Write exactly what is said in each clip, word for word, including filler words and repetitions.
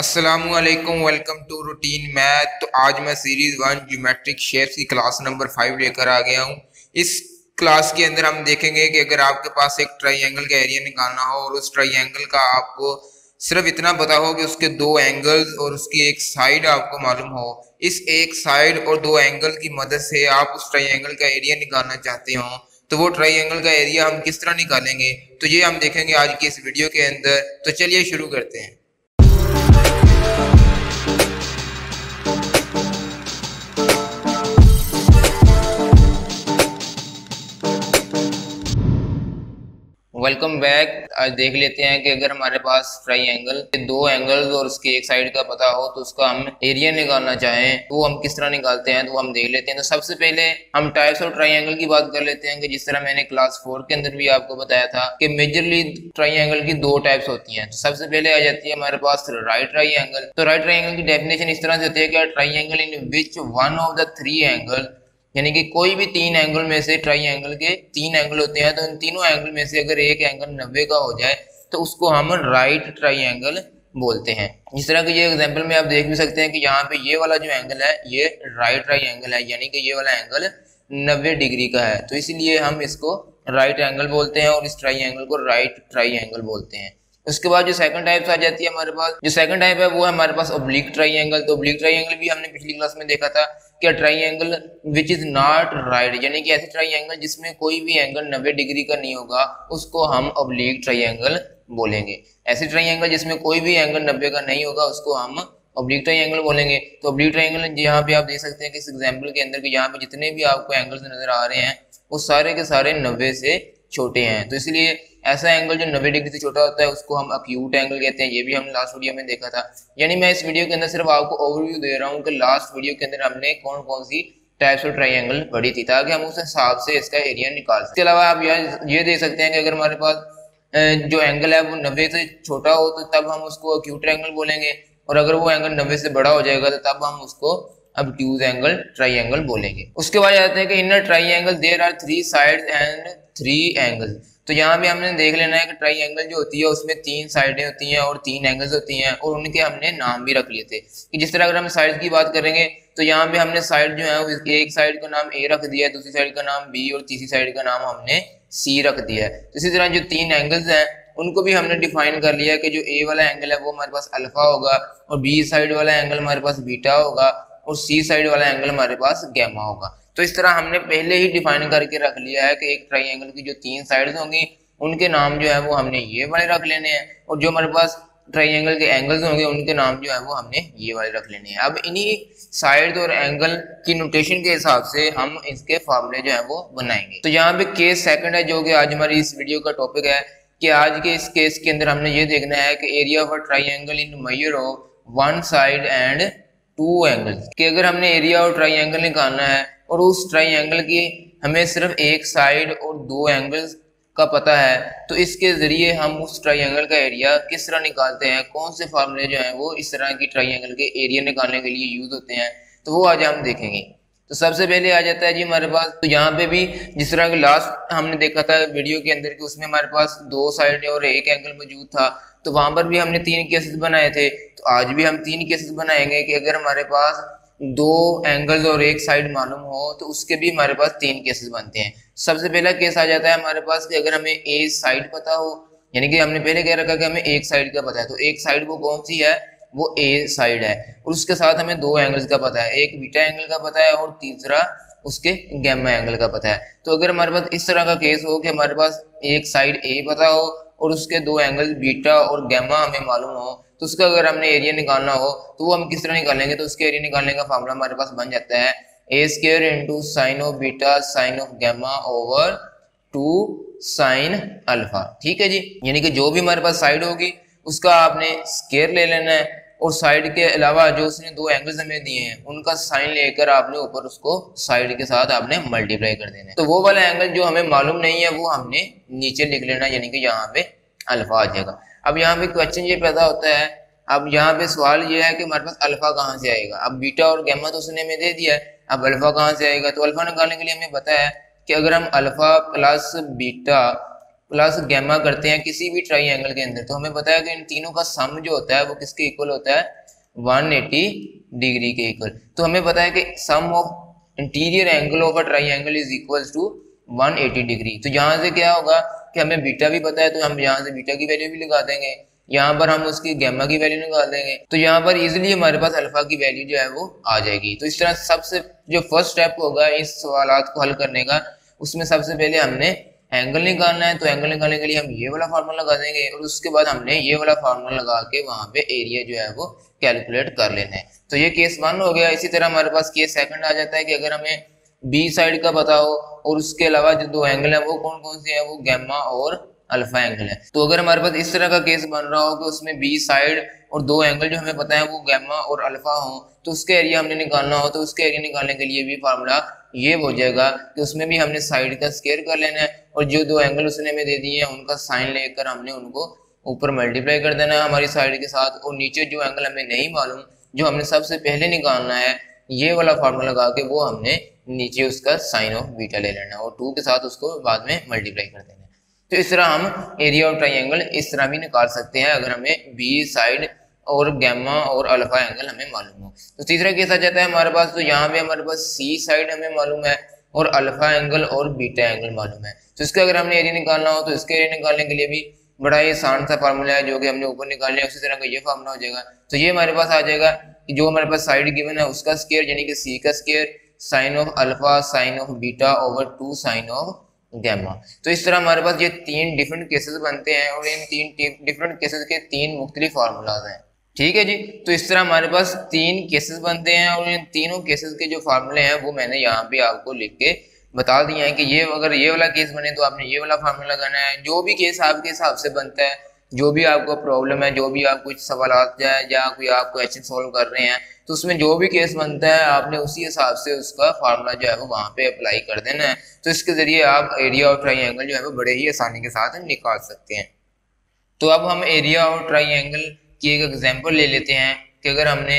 अस्सलामुअलैकुम, welcome to routine math. तो आज मैं सीरीज़ वन ज्योमेट्रिक शेप्स की क्लास नंबर फाइव लेकर आ गया हूँ। इस क्लास के अंदर हम देखेंगे कि अगर आपके पास एक ट्राइंगल का एरिया निकालना हो और उस ट्राइंगल का आपको सिर्फ इतना पता हो कि उसके दो एंगल्स और उसकी एक साइड आपको मालूम हो, इस एक साइड और दो एंगल की मदद से आप उस ट्राइंगल का एरिया निकालना चाहते हो, तो वो ट्राइंगल का एरिया हम किस तरह निकालेंगे, तो ये हम देखेंगे आज की इस वीडियो के अंदर। तो चलिए शुरू करते हैं। Welcome back. आज देख लेते हैं कि अगर हमारे पास ट्राइंगल के दो एंगल्स और उसके एक साइड का पता हो तो उसका हम एरिया निकालना चाहें तो हम किस तरह निकालते हैं, तो हम देख लेते हैं। तो सबसे पहले हम टाइप्स ऑफ ट्राइंगल की बात कर लेते हैं कि जिस तरह मैंने क्लास फोर के अंदर भी आपको बताया था कि मेजरली ट्राइंगल की दो टाइप्स होती है। तो सबसे पहले आ जाती है हमारे पास राइट ट्राइंगल। तो राइट ट्राइंगल की डेफिनेशन इस तरह से होती है कि triangle in which one of the three angle, यानी कि कोई भी तीन एंगल में से ट्राइंगल के तीन एंगल होते हैं, तो इन तीनों एंगल में से अगर एक एंगल नब्बे का हो जाए तो उसको हम राइट ट्राइंगल बोलते हैं। इस तरह के ये एग्जांपल में आप देख भी सकते हैं कि यहाँ पे ये वाला जो एंगल है ये राइट ट्राइंगल है, यानी कि ये वाला एंगल नब्बे डिग्री का है, तो इसलिए हम इसको राइट एंगल बोलते हैं और इस ट्राइंगल को राइट ट्राइंगल बोलते हैं। उसके बाद जो सेकंड टाइप आ जाती है हमारे पास, जो सेकंड टाइप है वो है हमारे पास ओब्लिक ट्राइंगल। तो ओब्लिक ट्राइंगल भी हमने पिछली क्लास में देखा था कि triangle which is not right, यानी कि ऐसे ट्राइंगल जिसमें कोई भी एंगल नब्बे डिग्री का नहीं होगा उसको हम ओब्लिक ट्राइंगल बोलेंगे। ऐसे ट्राइंगल जिसमें कोई भी एंगल नब्बे का नहीं होगा उसको हम ओब्लिक ट्राइंगल बोलेंगे। तो ओब्लिक ट्राइंगल यहाँ पे आप देख सकते हैं कि इस एग्जाम्पल के अंदर यहाँ पे जितने भी आपको एंगल्स नजर आ रहे हैं वो सारे के सारे नब्बे से छोटे हैं, तो इसलिए ऐसा एंगल जो नब्बे डिग्री से छोटा होता है उसको हम एक्यूट एंगल कहते हैं। ये भी हमने लास्ट वीडियो में देखा था। यानी मैं इस वीडियो के अंदर सिर्फ आपको ओवरव्यू दे रहा हूँ कि लास्ट वीडियो के अंदर हमने कौन कौन सी टाइप्स ऑफ ट्राइंगल पढ़ी थी, ताकि हम उस हिसाब से इसका एरिया निकाल सकते। इसके अलावा आप यहाँ ये देख सकते हैं कि अगर हमारे पास जो एंगल है वो नब्बे से छोटा हो तो तब हम उसको एक्यूट एंगल बोलेंगे, और अगर वो एंगल नब्बे से बड़ा हो जाएगा तो तब हम उसको ऑब्ट्यूज एंगल ट्राइंगल बोलेंगे। उसके बाद आते हैं कि in a triangle there are three sides and three angles. तो यहाँ भी हमने देख लेना है कि ट्राइंगल जो होती है उसमें तीन साइडें होती हैं और तीन एंगल्स होती हैं, और उनके हमने नाम भी रख लिए थे कि जिस तरह अगर हम साइड की बात करेंगे तो यहाँ पे हमने साइड जो है एक साइड का नाम ए रख दिया, दूसरी साइड का नाम बी और तीसरी साइड का नाम हमने सी रख दिया है। तो इसी तरह जो तीन एंगल्स हैं उनको भी हमने डिफाइन कर लिया कि जो ए वाला एंगल है वो हमारे पास अल्फा होगा, और बी साइड वाला एंगल हमारे पास बीटा होगा, और सी साइड वाला एंगल हमारे पास गैमा होगा। तो इस तरह हमने पहले ही डिफाइन करके रख लिया है कि एक ट्राइंगल की जो तीन साइड्स होंगी उनके नाम जो है वो हमने ये वाले रख लेने हैं, और जो हमारे पास ट्राइंगल के एंगल्स होंगे उनके नाम जो है वो हमने ये वाले रख लेने हैं। अब इन्हीं साइड और एंगल की नोटेशन के हिसाब से हम इसके फार्मूले जो है वो बनाएंगे। तो यहाँ पे केस सेकंड है जो कि आज हमारी इस वीडियो का टॉपिक है कि आज के इस केस के अंदर हमने ये देखना है कि area of a triangle in measure of one side and two angles, कि अगर हमने एरिया और ट्राइंगल निकालना है और उस ट्राइंगल की हमें सिर्फ एक साइड और दो एंगल्स का पता है, तो इसके जरिए हम उस ट्राइंगल का एरिया किस तरह निकालते हैं, कौन से फार्मूले जो हैं वो इस तरह की ट्राइंगल के एरिया निकालने के लिए यूज होते हैं, तो वो आज हम देखेंगे। तो सबसे पहले आ जाता है जी हमारे पास, तो यहाँ पे भी जिस तरह के लास्ट हमने देखा था वीडियो के अंदर कि उसमें हमारे पास दो साइड और एक एंगल मौजूद था, तो वहां पर भी हमने तीन केसेस बनाए थे। तो आज भी हम तीन केसेस बनाएंगे कि अगर हमारे पास दो एंगल्स और एक साइड मालूम हो तो उसके भी हमारे पास तीन केसेस बनते हैं। सबसे पहला केस आ जाता है हमारे पास कि अगर हमें ए साइड पता हो, यानी कि हमने पहले कह रखा कि हमें एक साइड का पता है, तो एक साइड वो कौन सी है, वो ए साइड है, और उसके साथ हमें दो एंगल्स का पता है, एक बीटा एंगल का पता है और तीसरा उसके गैमा एंगल का पता है। तो अगर हमारे पास इस तरह का केस हो कि हमारे पास एक साइड ए पता हो और उसके दो एंगल बीटा और गैमा हमें मालूम हो, तो उसका अगर हमने एरिया निकालना हो तो वो हम किस तरह निकालेंगे, तो उसके एरिया निकालने का फार्मूला हमारे पास बन जाता है a square into sine of beta sine of gamma over two sine alpha. ठीक है जी, यानी कि जो भी हमारे पास साइड होगी उसका आपने स्क्वायर ले लेना है, और साइड के अलावा जो उसने दो एंगल्स हमें दिए हैं उनका साइन लेकर आपने ऊपर उसको साइड के साथ आपने मल्टीप्लाई कर देना है। तो वो वाला एंगल जो हमें मालूम नहीं है वो हमने नीचे लिख लेना, यानी कि यहाँ पे अल्फा आ जाएगा। अब यहाँ पे क्वेश्चन ये पैदा होता है, अब यहाँ पे सवाल ये है कि हमारे पास अल्फा कहाँ से आएगा। अब बीटा और गैमा तो उसने हमें दे दिया है, अब अल्फा कहाँ से आएगा, तो अल्फा निकालने के लिए हमें पता है कि अगर हम alpha plus beta plus gamma करते हैं किसी भी ट्राइंगल के अंदर, तो हमें पता है कि इन तीनों का सम जो होता है वो किसके इक्वल होता है, एक सौ अस्सी डिग्री के इक्वल। तो हमें पता है कि sum of interior angle of a triangle is equal to एक सौ अस्सी डिग्री। तो यहाँ से क्या होगा कि हमें बीटा भी पता है, तो हम यहाँ से बीटा की वैल्यू भी लगा देंगे, यहाँ पर हम उसकी गैमा की वैल्यू निकाल देंगे, तो यहाँ पर इजीली हमारे पास अल्फा की वैल्यू जो है वो आ जाएगी। तो इस तरह सबसे जो फर्स्ट स्टेप होगा इस सवालात को हल करने का, उसमें सबसे पहले हमने एंगल निकालना है, तो एंगल निकालने के लिए हम ये वाला फार्मूला लगा देंगे और उसके बाद हमने ये वाला फार्मूला लगा के वहाँ पे एरिया जो है वो कैलकुलेट कर लेना है। तो ये केस वन हो गया। इसी तरह हमारे पास केस सेकंड आ जाता है कि अगर हमें बी साइड का पता हो और उसके अलावा जो दो एंगल है वो कौन कौन से है, वो गैमा और अल्फा एंगल है। तो अगर हमारे पास इस तरह का केस बन रहा हो कि उसमें बी साइड और दो एंगल जो हमें पता है वो गैमा और अल्फा हो, तो उसके एरिया हमने निकालना हो, तो उसके एरिया निकालने के लिए भी फार्मूला ये हो जाएगा कि उसमें भी हमने साइड का स्क्वायर कर लेना है और जो दो एंगल उसने हमें दे दिए हैं उनका साइन लेकर हमने उनको ऊपर मल्टीप्लाई कर देना है हमारी साइड के साथ, और नीचे जो एंगल हमें नहीं मालूम जो हमने सबसे पहले निकालना है ये वाला फार्मूला लगा के वो हमने नीचे उसका साइन ऑफ बीटा ले लेना है और टू के साथ उसको बाद में मल्टीप्लाई कर देना है। तो इस तरह हम एरिया ऑफ ट्राइंगल इस तरह भी निकाल सकते हैं अगर हमें बी साइड और गैमा और अल्फा एंगल हमें मालूम हो। तो तीसरा केस आ जाता है हमारे पास, तो यहाँ पे हमारे पास सी साइड हमें मालूम है और अल्फा एंगल और बीटा एंगल मालूम है, तो इसका अगर हमने एरिया निकालना हो तो इसके एरिया निकालने के लिए भी बड़ा ही आसान सा फार्मूला है जो कि हमने ऊपर निकालना है, उसी तरह का ये फार्मूला हो जाएगा। तो ये हमारे पास आ जाएगा कि जो हमारे पास साइड गिवन है उसका स्क्वायर यानी कि सी का square sine of alpha sine of beta over two sine of gamma. तो इस तरह हमारे पास ये तीन डिफरेंट केसेस बनते हैं और इन तीन डिफरेंट केसेस के तीन मुख्तलिफ फार्मूलाज हैं। ठीक है जी, तो इस तरह हमारे पास तीन केसेस बनते हैं और इन तीनों केसेस के जो फार्मूले हैं वो मैंने यहाँ पे आपको लिख के बता दिए हैं कि ये अगर ये वाला केस बने तो आपने ये वाला फार्मूला लगाना है। जो भी केस आपके हिसाब से बनता है, जो भी आपको प्रॉब्लम है, जो भी आप कुछ सवाल है या कोई आप क्वेश्चन सॉल्व कर रहे हैं, तो उसमें जो भी केस बनता है आपने उसी हिसाब से उसका फार्मूला जो है वो वहाँ पे अप्लाई कर देना है। तो इसके जरिए आप एरिया ऑफ ट्राइंगल जो है वो बड़े ही आसानी के साथ निकाल सकते हैं। तो अब हम एरिया ऑफ ट्राइंगल की एक एग्जाम्पल ले लेते हैं कि अगर हमने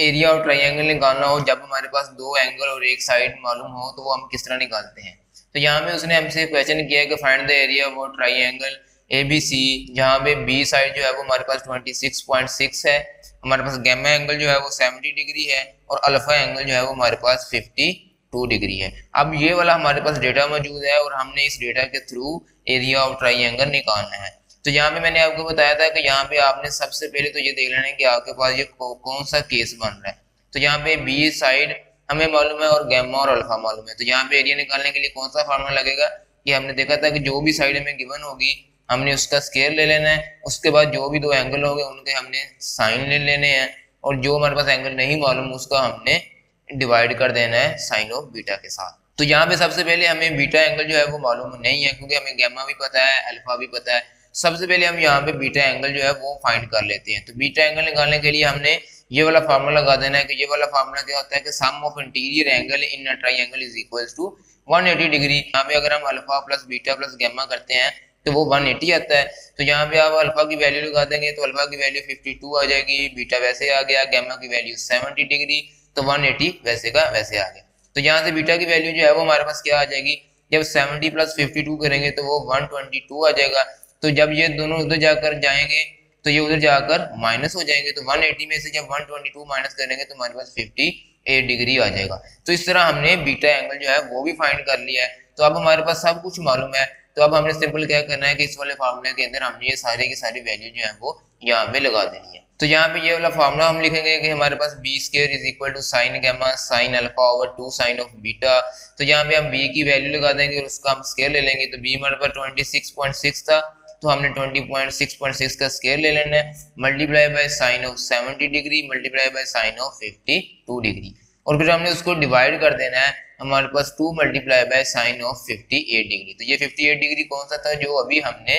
एरिया ऑफ ट्राइंगल निकालना हो जब हमारे पास दो एंगल और एक साइड मालूम हो तो वो हम किस तरह निकालते हैं। तो यहाँ पे उसने हमसे क्वेश्चन किया कि find the area of triangle A B C, जहाँ पे बी साइड जो है वो हमारे पास छब्बीस पॉइंट छह है, हमारे पास गैमा एंगल जो है वो सत्तर डिग्री है और अल्फा एंगल जो है वो हमारे पास बावन डिग्री है। अब ये वाला हमारे पास डेटा मौजूद है और हमने इस डेटा के थ्रू एरिया ऑफ ट्राइंगल निकालना है। तो यहाँ पे मैंने आपको बताया था कि यहाँ पे आपने सबसे पहले तो ये देख लेना है कि आपके पास ये कौन सा केस बन रहा है। तो यहाँ पे बी साइड हमें मालूम है और गैमा और अल्फा मालूम है, तो यहाँ पे एरिया निकालने के लिए कौन सा फार्मूला लगेगा कि हमने देखा था कि जो भी साइड हमें गिवन होगी हमने उसका स्केयर ले लेना है, उसके बाद जो भी दो एंगल होंगे उनके हमने साइन ले लेने हैं और जो हमारे पास एंगल नहीं मालूम उसका हमने डिवाइड कर देना है साइन ऑफ बीटा के साथ। तो यहाँ पे सबसे पहले हमें बीटा एंगल जो है वो मालूम नहीं है क्योंकि हमें गैमा भी पता है अल्फा भी पता है, सबसे पहले हम यहाँ पे बीटा एंगल जो है वो फाइंड कर लेते हैं। तो बीटा एंगल निकालने के लिए हमने ये वाला फार्मूला लगा देना है कि ये वाला फार्मूला क्या होता है कि sum of interior angle in a triangle is equal to एक सौ अस्सी डिग्री। यहाँ पे अगर हम alpha plus beta plus gamma करते हैं तो वो एक सौ अस्सी आता है, तो यहाँ पे आप अल्फा की वैल्यू लगा देंगे तो अल्फा की वैल्यू बावन आ जाएगी, बीटा वैसे आ गया, गैमा की वैल्यू सत्तर डिग्री, तो एक सौ अस्सी वैसे का वैसे आ गया। तो यहाँ से बीटा की वैल्यू जो है वो हमारे पास क्या आ जाएगी, जब सत्तर प्लस बावन करेंगे तो वो एक सौ बाईस आ जाएगा। तो जब ये दोनों उधर जाकर जाएंगे तो ये उधर जाकर माइनस हो जाएंगे, तो एक सौ अस्सी में से जब एक सौ बाईस माइनस करेंगे तो हमारे पास अट्ठावन डिग्री आ जाएगा। तो इस तरह हमने बीटा एंगल जो है वो भी फाइंड कर लिया है। तो अब हमारे पास सब कुछ मालूम है, तो अब हमने सिंपल क्या करना है कि इस वाले फार्मूला के अंदर हमने ये सारे के सारे वैल्यू जो है वो यहाँ पे लगा देनी है। तो यहाँ पे ये वाला फार्मूला हम लिखेंगे कि हमारे पास B square is equal to sine gamma sine alpha over two sine of beta. तो यहाँ पे हम बी की वैल्यू लगा देंगे और उसका हम स्केयर ले लेंगे। तो बी हमारे पास छब्बीस पॉइंट छह था, तो हमने बीस पॉइंट छह पॉइंट छह का स्केयर ले लेना है, मल्टीप्लाई बाय साइन ऑफ सत्तर degree multiply by sine of बावन डिग्री, और फिर हमने उसको डिवाइड कर देना है हमारे पास two multiply by sine of अट्ठावन डिग्री। तो ये अट्ठावन डिग्री कौन सा था, जो अभी हमने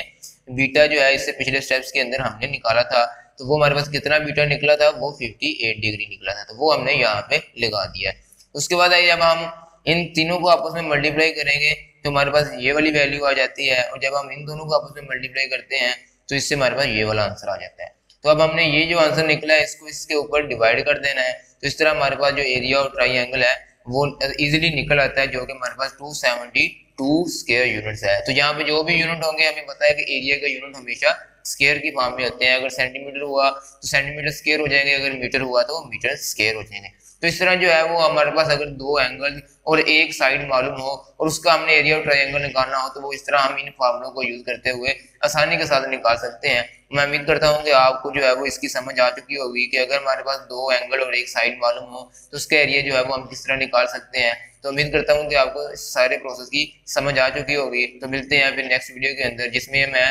बीटा जो है इससे पिछले स्टेप्स के अंदर हमने निकाला था, तो वो हमारे पास कितना बीटा निकला था, वो अट्ठावन डिग्री निकला था, तो वो हमने यहाँ पे लगा दिया है। उसके बाद जब हम इन तीनों को आपस में मल्टीप्लाई करेंगे तो हमारे पास ये वाली वैल्यू आ जाती है, और जब हम इन दोनों को आपस में मल्टीप्लाई करते हैं तो इससे हमारे पास ये वाला आंसर आ जाता है। तो अब हमने ये जो आंसर निकला है इसको इसके ऊपर डिवाइड कर देना है। तो इस तरह हमारे पास जो एरिया ऑफ ट्राइंगल है वो इजीली निकल आता है, जो कि हमारे पास two seventy two square units है। तो यहाँ पे जो भी यूनिट होंगे हमें पता है कि एरिया का यूनिट हमेशा स्क्वायर की फॉर्म में होते हैं। अगर सेंटीमीटर हुआ तो सेंटीमीटर स्क्वायर हो जाएंगे, अगर मीटर हुआ तो मीटर स्क्वायर हो जाएंगे। तो इस तरह जो है वो हमारे पास अगर दो एंगल और एक साइड मालूम हो और उसका हमने एरिया और ट्रायंगल निकालना हो तो वो इस तरह हम इन फॉर्मूलों को यूज करते हुए आसानी के साथ निकाल सकते हैं। मैं उम्मीद करता हूं कि आपको जो है वो इसकी समझ आ चुकी होगी कि अगर हमारे पास दो एंगल और एक साइड मालूम हो तो उसका एरिया जो है वो हम किस तरह निकाल सकते हैं। तो उम्मीद करता हूँ कि आपको इस सारे प्रोसेस की समझ आ चुकी होगी। तो मिलते हैं फिर नेक्स्ट वीडियो के अंदर, जिसमें मैं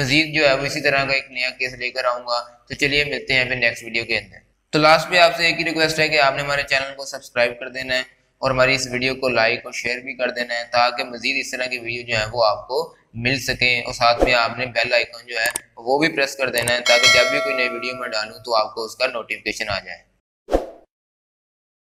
मजीद जो है वो इसी तरह का एक नया केस लेकर आऊंगा। तो चलिए मिलते हैं फिर नेक्स्ट वीडियो के अंदर। तो लास्ट में आपसे एक ही रिक्वेस्ट है कि आपने हमारे चैनल को सब्सक्राइब कर देना है और हमारी इस वीडियो को लाइक और शेयर भी कर देना है, ताकि मजीद इस तरह की वीडियो जो है वो आपको मिल सके। और साथ में आपने बेल आइकन जो है वो भी प्रेस कर देना है, ताकि जब भी कोई नई वीडियो मैं डालूँ तो आपको उसका नोटिफिकेशन आ जाए।